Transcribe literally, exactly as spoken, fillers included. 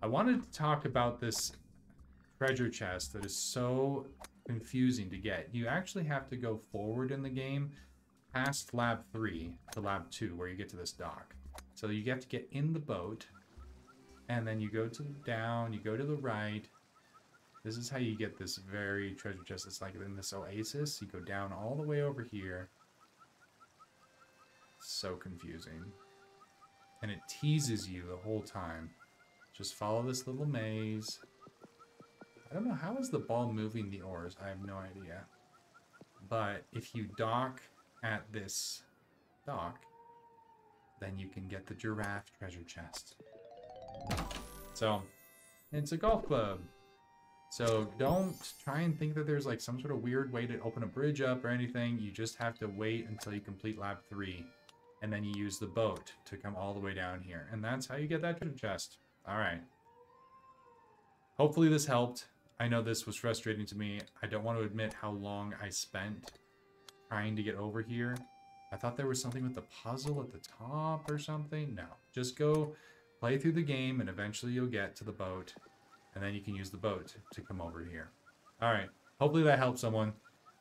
I wanted to talk about this treasure chest that is so confusing to get. You actually have to go forward in the game past lab three to lab two where you get to this dock. So you have to get in the boat, and then you go to the down, you go to the right. This is how you get this very treasure chest. It's like in this oasis. You go down all the way over here. So confusing. And it teases you the whole time. Just follow this little maze. I don't know, how is the ball moving the oars? I have no idea. But if you dock at this dock, then you can get the giraffe treasure chest. So, it's a golf club. So don't try and think that there's like some sort of weird way to open a bridge up or anything. You just have to wait until you complete lab three. And then you use the boat to come all the way down here. And that's how you get that treasure chest. All right. Hopefully this helped. I know this was frustrating to me. I don't want to admit how long I spent trying to get over here. I thought there was something with the puzzle at the top or something. No, just go play through the game and eventually you'll get to the boat. And then you can use the boat to come over here. All right. Hopefully that helps someone.